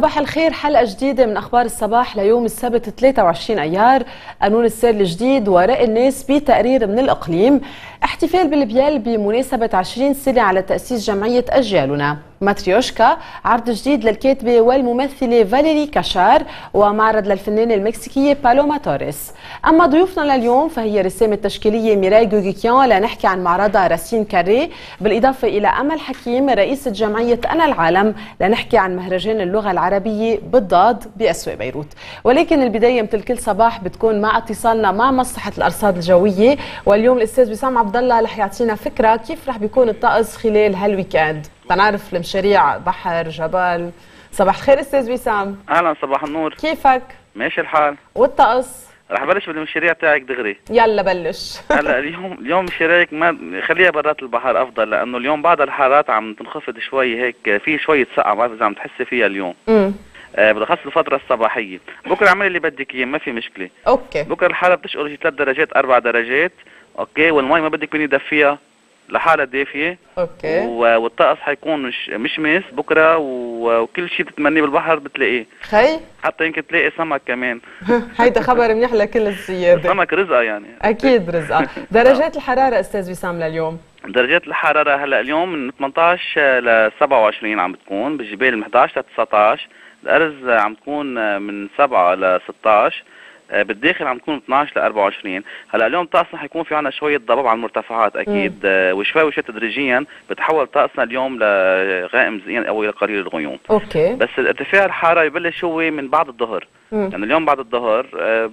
صباح الخير، حلقة جديدة من أخبار الصباح ليوم السبت 23 أيار. قانون السير الجديد ورق الناس بتقرير من الإقليم. احتفال بالبيال بمناسبة 20 سنة على تأسيس جمعية أجيالنا. ماتريوشكا عرض جديد للكاتبة والممثلة فاليري كاشار، ومعرض للفنانة المكسيكية بالوما توريس. أما ضيوفنا لليوم فهي رسامة تشكيلية ميراي جوجيكيان لنحكي عن معرضها راسين كاري، بالإضافة إلى امل حكيم رئيسة جمعية أنا العالم لنحكي عن مهرجان اللغة العربية بالضاد بأسواق بيروت. ولكن البداية مثل كل صباح بتكون مع اتصالنا مع مصلحة الأرصاد الجوية، واليوم الأستاذ بسام عبد الله رح يعطينا فكرة كيف رح بيكون الطقس خلال هالويكند. تنعرف المشاريع، بحر، جبل. صباح الخير استاذ وسام. اهلا، صباح النور. كيفك؟ ماشي الحال. والطقس؟ رح بلش بالمشاريع تاعك دغري. يلا بلش. هلا اليوم مشاريعك ما خليها برات البحر افضل، لانه اليوم بعد الحارات عم تنخفض شوي، هيك في شويه سقعه، ما بعرف اذا عم تحسي فيها اليوم. بالاخص الفتره الصباحيه. بكره اعملي اللي بدك اياه، ما في مشكله. اوكي. بكره الحاره بتشقل شي 3 درجات 4 درجات، اوكي، والمي ما بدك مني دفيها، لحالها دافيه. اوكي. والطقس حيكون مشمس بكره، وكل شيء بتتمنيه بالبحر بتلاقيه. خي حتى يمكن تلاقي سمك كمان. هيدا خبر منيح لكل الزياده. سمك رزقه يعني. اكيد رزقه. درجات الحراره استاذ وسام لليوم. درجات الحراره هلا اليوم من 18 ل 27 عم بتكون، بالجبال من 11 ل 19، الارز عم تكون من 7 ل 16، بالداخل عم تكون 12 ل 24. هلا اليوم طقسنا حيكون في عنا شوية ضباب على المرتفعات اكيد، وشوي شوي تدريجيا بتحول طقسنا اليوم لغائم زئين او الى قليل الغيوم. اوكي. بس الارتفاع الحراري ببلش هو من بعد الظهر، يعني اليوم بعد الظهر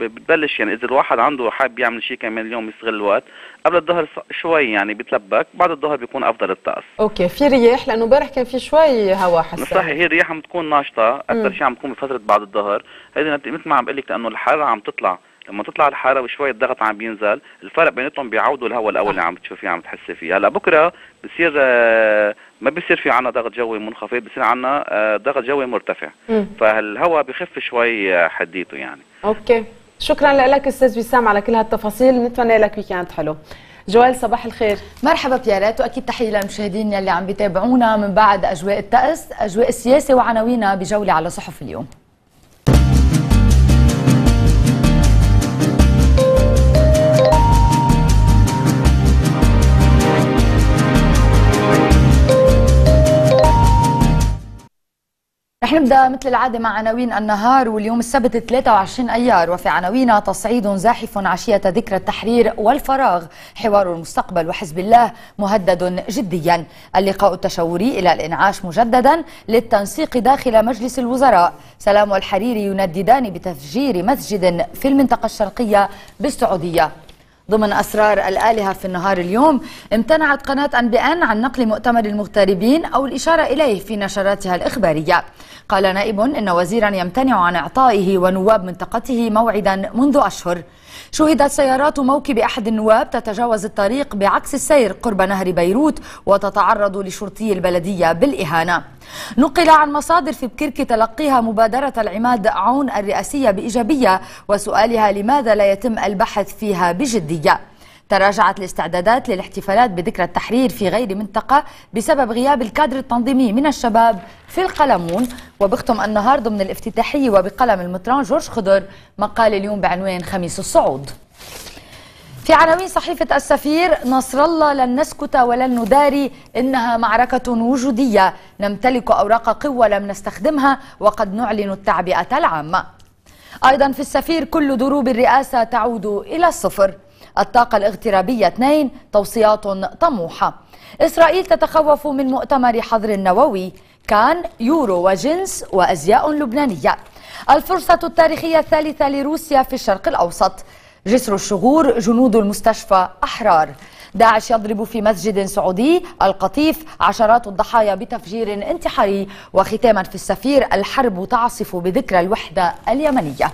بتبلش، يعني اذا الواحد عنده حاب يعمل شيء كمان اليوم يستغل الوقت، قبل الظهر شوي يعني بيتلبك، بعد الظهر بيكون افضل الطقس. اوكي، في رياح لانه امبارح كان في شوي هواء حساس. صحيح، هي الرياح عم تكون ناشطه، اكثر شيء عم تكون بفتره بعد الظهر، هيدي مثل ما عم بقول لك لانه الحراره عم تطلع، لما تطلع الحراره وشوي الضغط عم بينزل، الفرق بيناتهم بيعودوا الهواء الاول اللي عم تشوفيه عم تحسي فيه. هلا بكره بصير ما بصير في عنا ضغط جوي منخفض، بصير عنا ضغط جوي مرتفع، فالهواء بخف شوي حديته يعني. اوكي، شكرا لك استاذ وسام على كل هالتفاصيل، نتمنى لك ويكند حلو. جوال صباح الخير. مرحبا بيارات، واكيد تحيه للمشاهدين يلي عم بيتابعونا من بعد اجواء الطقس، اجواء السياسه وعناوينها بجوله على صحف اليوم. رح نبدأ مثل العادة مع عناوين النهار، واليوم السبت 23 أيار، وفي عناوينها تصعيد زاحف عشية ذكرى التحرير والفراغ، حوار المستقبل وحزب الله مهدد جديا، اللقاء التشاوري إلى الإنعاش مجددا للتنسيق داخل مجلس الوزراء، سلام والحريري ينددان بتفجير مسجد في المنطقة الشرقية بالسعودية. ضمن أسرار الآلهة في النهار اليوم، امتنعت قناة أنبيان عن نقل مؤتمر المغتربين أو الإشارة إليه في نشراتها الإخبارية. قال نائب إن وزيرا يمتنع عن إعطائه ونواب منطقته موعدا منذ أشهر. شهدت سيارات موكب أحد النواب تتجاوز الطريق بعكس السير قرب نهر بيروت وتتعرض لشرطي البلدية بالإهانة. نقل عن مصادر في بكرك تلقيها مبادرة العماد عون الرئاسية بإيجابية وسؤالها لماذا لا يتم البحث فيها بجدية. تراجعت الاستعدادات للاحتفالات بذكرى التحرير في غير منطقة بسبب غياب الكادر التنظيمي من الشباب في القلمون. وبختم النهار ضمن الافتتاحية وبقلم المطران جورج خضر مقال اليوم بعنوان خميس الصعود. في عناوين صحيفة السفير، نصر الله لن نسكت ولن نداري، إنها معركة وجودية، نمتلك أوراق قوة لم نستخدمها وقد نعلن التعبئة العامة. أيضا في السفير، كل دروب الرئاسة تعود إلى الصفر، الطاقة الاغترابية 2 توصيات طموحة، إسرائيل تتخوف من مؤتمر حظر النووي، كان يورو وجنس وأزياء لبنانية، الفرصة التاريخية الثالثة لروسيا في الشرق الأوسط، جسر الشغور جنود المستشفى أحرار، داعش يضرب في مسجد سعودي، القطيف عشرات الضحايا بتفجير انتحاري، وختاما في السفير، الحرب تعصف بذكرى الوحدة اليمنية.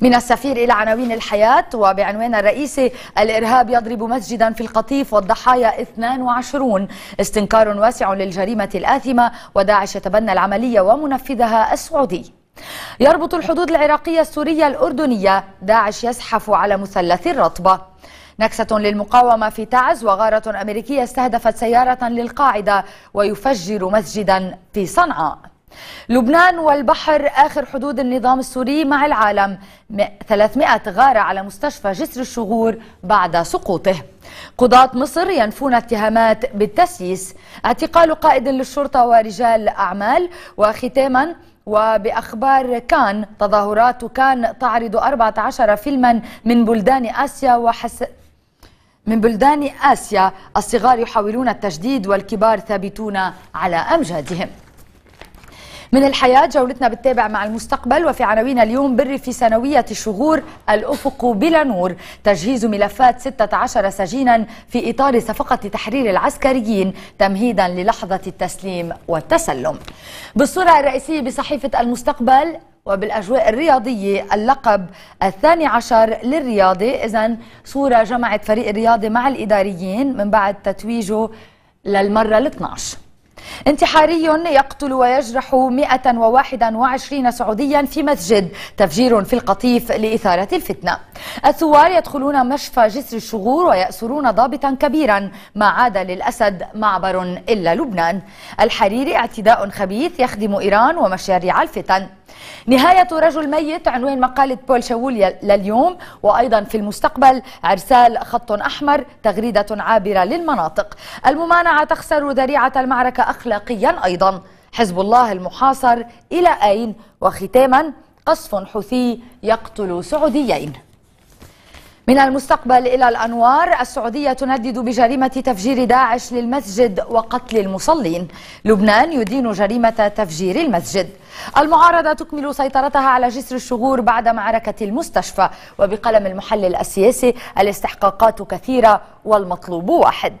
من السفير إلى عناوين الحياة، وبعنوان الرئيسي، الإرهاب يضرب مسجدا في القطيف والضحايا 22، استنكار واسع للجريمة الآثمة وداعش يتبنى العملية ومنفذها السعودي. يربط الحدود العراقية السورية الأردنية، داعش يزحف على مثلث الرطبة. نكسة للمقاومة في تعز، وغارة أمريكية استهدفت سيارة للقاعدة ويفجر مسجدا في صنعاء. لبنان والبحر آخر حدود النظام السوري مع العالم. 300 غارة على مستشفى جسر الشغور بعد سقوطه. قضاة مصر ينفون اتهامات بالتسييس. اعتقال قائد للشرطة ورجال أعمال. وختاما وبأخبار كان، تظاهرات كان تعرض 14 فيلما من بلدان آسيا الصغار يحاولون التجديد والكبار ثابتون على أمجادهم. من الحياة جولتنا بتتابع مع المستقبل، وفي عناوين اليوم: بر في سنوية الشهور، الأفق بلا نور، تجهيز ملفات 16 سجينا في إطار صفقة تحرير العسكريين تمهيدا للحظة التسليم والتسلم. بالصورة الرئيسية بصحيفة المستقبل، وبالأجواء الرياضية اللقب 12 للرياضة، إذن صورة جمعت فريق الرياضة مع الإداريين من بعد تتويجه للمرة 12. انتحاري يقتل ويجرح 121 سعوديا في مسجد، تفجير في القطيف لإثارة الفتنة. الثوار يدخلون مشفى جسر الشغور ويأسرون ضابطا كبيرا، ما عاد للأسد معبر إلا لبنان. الحريري، اعتداء خبيث يخدم إيران ومشاريع الفتن. نهاية رجل ميت، عنوان مقالة بول شاول لليوم. وأيضا في المستقبل، عرسال خط أحمر، تغريدة عابرة للمناطق. الممانعة تخسر ذريعة المعركة أخلاقيا أيضا. حزب الله المحاصر إلى أين؟ وختاما، قصف حوثي يقتل سعوديين. من المستقبل إلى الأنوار، السعودية تندد بجريمة تفجير داعش للمسجد وقتل المصلين. لبنان يدين جريمة تفجير المسجد. المعارضة تكمل سيطرتها على جسر الشغور بعد معركة المستشفى. وبقلم المحلل السياسي، الاستحقاقات كثيرة والمطلوب واحد.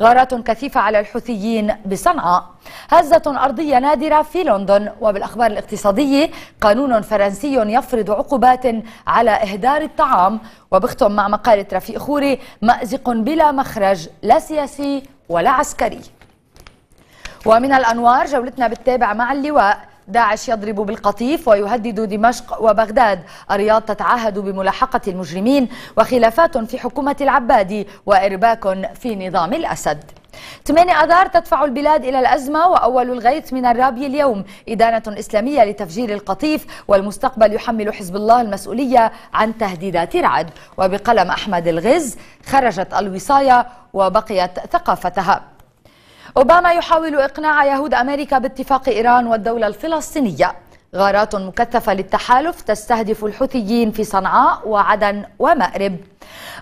غارات كثيفة على الحوثيين بصنعاء. هزة أرضية نادرة في لندن. وبالأخبار الاقتصادية، قانون فرنسي يفرض عقوبات على إهدار الطعام. وبختم مع مقالة رفيق خوري، مأزق بلا مخرج، لا سياسي ولا عسكري. ومن الأنوار جولتنا بتتابع مع اللواء، داعش يضرب بالقطيف ويهدد دمشق وبغداد. الرياض تتعاهد بملاحقة المجرمين. وخلافات في حكومة العبادي وإرباك في نظام الأسد. 8 آذار تدفع البلاد إلى الأزمة، وأول الغيث من الرابي اليوم، إدانة إسلامية لتفجير القطيف. والمستقبل يحمل حزب الله المسؤولية عن تهديدات رعد. وبقلم أحمد الغز، خرجت الوصاية وبقيت ثقافتها. أوباما يحاول إقناع يهود أمريكا باتفاق إيران والدولة الفلسطينية. غارات مكثفة للتحالف تستهدف الحوثيين في صنعاء وعدن ومأرب.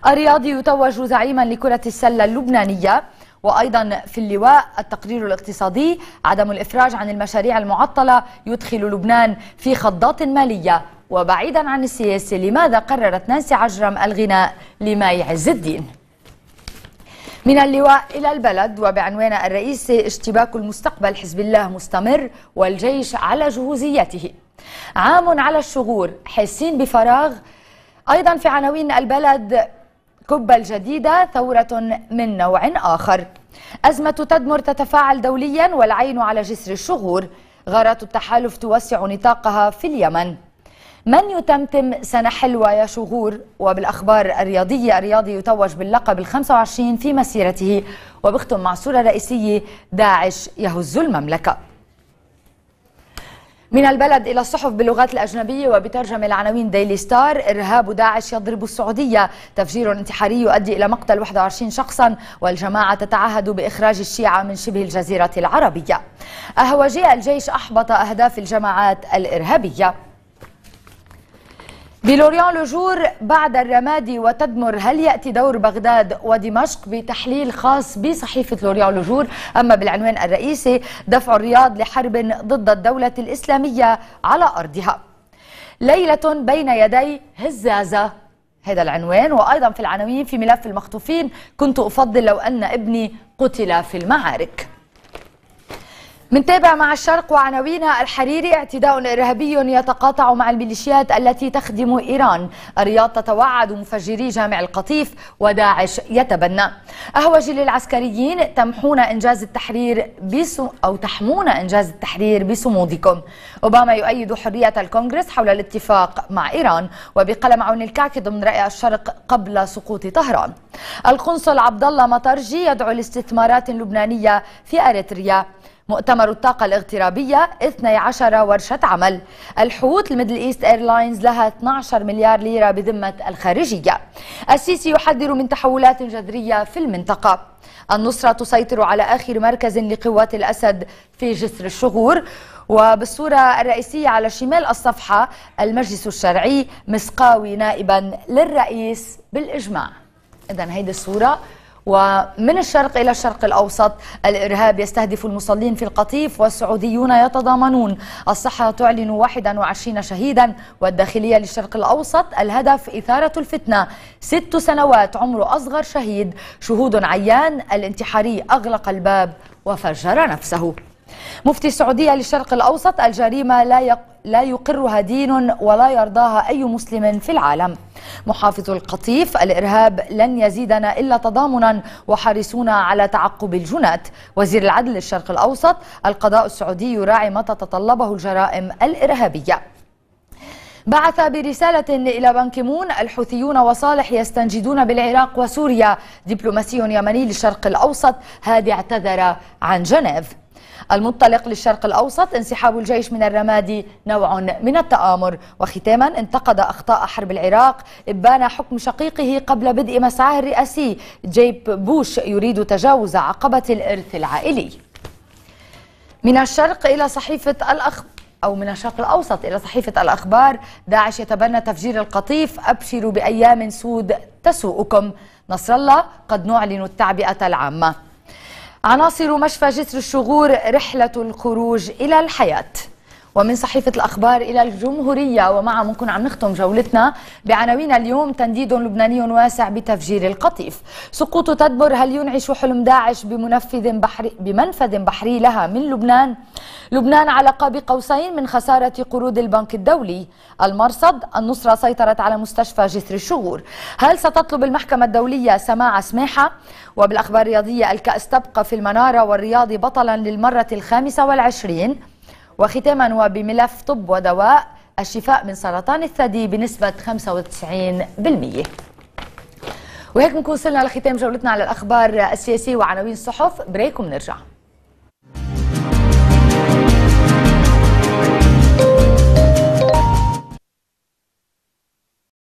الرياضي يتوج زعيما لكرة السلة اللبنانية. وأيضا في اللواء، التقرير الاقتصادي، عدم الإفراج عن المشاريع المعطلة يدخل لبنان في خضات مالية. وبعيدا عن السياسة، لماذا قررت نانسي عجرم الغناء لماي عز الدين؟ من اللواء إلى البلد، وبعنوان الرئيسي، اشتباك المستقبل، حزب الله مستمر والجيش على جهوزيته. عام على الشغور، حاسين بفراغ. أيضا في عناوين البلد، كبة الجديدة، ثورة من نوع آخر. أزمة تدمر تتفاعل دوليا، والعين على جسر الشغور. غارات التحالف توسع نطاقها في اليمن. من يتمتم سنة حلوة يا شغور. وبالأخبار الرياضية، الرياضي يتوج باللقب 25 في مسيرته. وبختم مع صورة رئيسية، داعش يهز المملكة. من البلد إلى الصحف باللغات الأجنبية، وبترجم العناوين ديلي ستار، إرهاب داعش يضرب السعودية، تفجير انتحاري يؤدي إلى مقتل 21 شخصا، والجماعة تتعهد بإخراج الشيعة من شبه الجزيرة العربية. أهواجي الجيش أحبط أهداف الجماعات الإرهابية. بلوريان لوجور، بعد الرمادي وتدمر، هل يأتي دور بغداد ودمشق؟ بتحليل خاص بصحيفة لوريان لوجور. أما بالعنوان الرئيسي، دفع الرياض لحرب ضد الدولة الإسلامية على أرضها. ليلة بين يدي هزازة، هذا العنوان. وأيضا في العناوين، في ملف المخطوفين، كنت أفضل لو أن ابني قتل في المعارك. منتابع مع الشرق، وعناوينها الحريري، اعتداء إرهابي يتقاطع مع الميليشيات التي تخدم إيران. الرياض تتوعد مفجري جامع القطيف، وداعش يتبنى. أهوج للعسكريين، تحمون إنجاز التحرير بصمودكم. أوباما يؤيد حرية الكونغرس حول الاتفاق مع إيران. وبقلم عون الكعك، ضمن رأي الشرق قبل سقوط طهران. القنصل عبد الله مطرجي يدعو لاستثمارات لبنانية في أريتريا. مؤتمر الطاقة الاغترابية 12 ورشة عمل. الحوت الميدل إيست إيرلاينز لها 12 مليار ليرة بذمة الخارجية. السيسي يحذر من تحولات جذرية في المنطقة. النصرة تسيطر على آخر مركز لقوات الأسد في جسر الشغور. وبالصورة الرئيسية على شمال الصفحة المجلس الشرعي، مسقاوي نائبا للرئيس بالإجماع. إذن هيدي الصورة. ومن الشرق إلى الشرق الأوسط، الإرهاب يستهدف المصلين في القطيف والسعوديون يتضامنون. الصحة تعلن 21 شهيدا. والداخلية للشرق الأوسط، الهدف إثارة الفتنة. 6 سنوات عمر أصغر شهيد. شهود عيان، الانتحاري أغلق الباب وفجر نفسه. مفتي السعودية للشرق الأوسط، الجريمة لا يقرها دين ولا يرضاها أي مسلم في العالم. محافظ القطيف، الإرهاب لن يزيدنا إلا تضامنا وحريصون على تعقب الجنات. وزير العدل للشرق الأوسط، القضاء السعودي يراعي ما تتطلبه الجرائم الإرهابية. بعث برسالة إلى بان كي مون، الحوثيون وصالح يستنجدون بالعراق وسوريا. دبلوماسي يمني للشرق الأوسط، هادي اعتذر عن جنيف. المنطلق للشرق الأوسط، انسحاب الجيش من الرمادي نوع من التآمر. وختاما، انتقد أخطاء حرب العراق، إبان حكم شقيقه قبل بدء مسعاه الرئاسي. جيب بوش يريد تجاوز عقبة الإرث العائلي. من الشرق إلى صحيفة الأخبار، أو من الشرق الأوسط إلى صحيفة الأخبار، داعش يتبنى تفجير القطيف، أبشروا بأيام سود تسوءكم. نصر الله، قد نعلن التعبئة العامة. عناصر مشفى جسر الشغور، رحلة الخروج إلى الحياة. ومن صحيفة الأخبار إلى الجمهورية، ومع منكم عم نختم جولتنا بعناوين اليوم. تنديد لبناني واسع بتفجير القطيف. سقوط تدمر، هل ينعش حلم داعش بمنفذ بحري لها من لبنان؟ لبنان على قاب قوسين من خسارة قروض البنك الدولي. المرصد، النصرة سيطرت على مستشفى جسر الشغور. هل ستطلب المحكمة الدولية سماع سماحة؟ وبالأخبار الرياضية، الكأس تبقى في المنارة والرياض بطلا للمرة 25. وختاما وبملف طب ودواء، الشفاء من سرطان الثدي بنسبة 95%. وهيك بنكون وصلنا لختام جولتنا على الأخبار السياسية وعناوين الصحف. بريك ونرجع.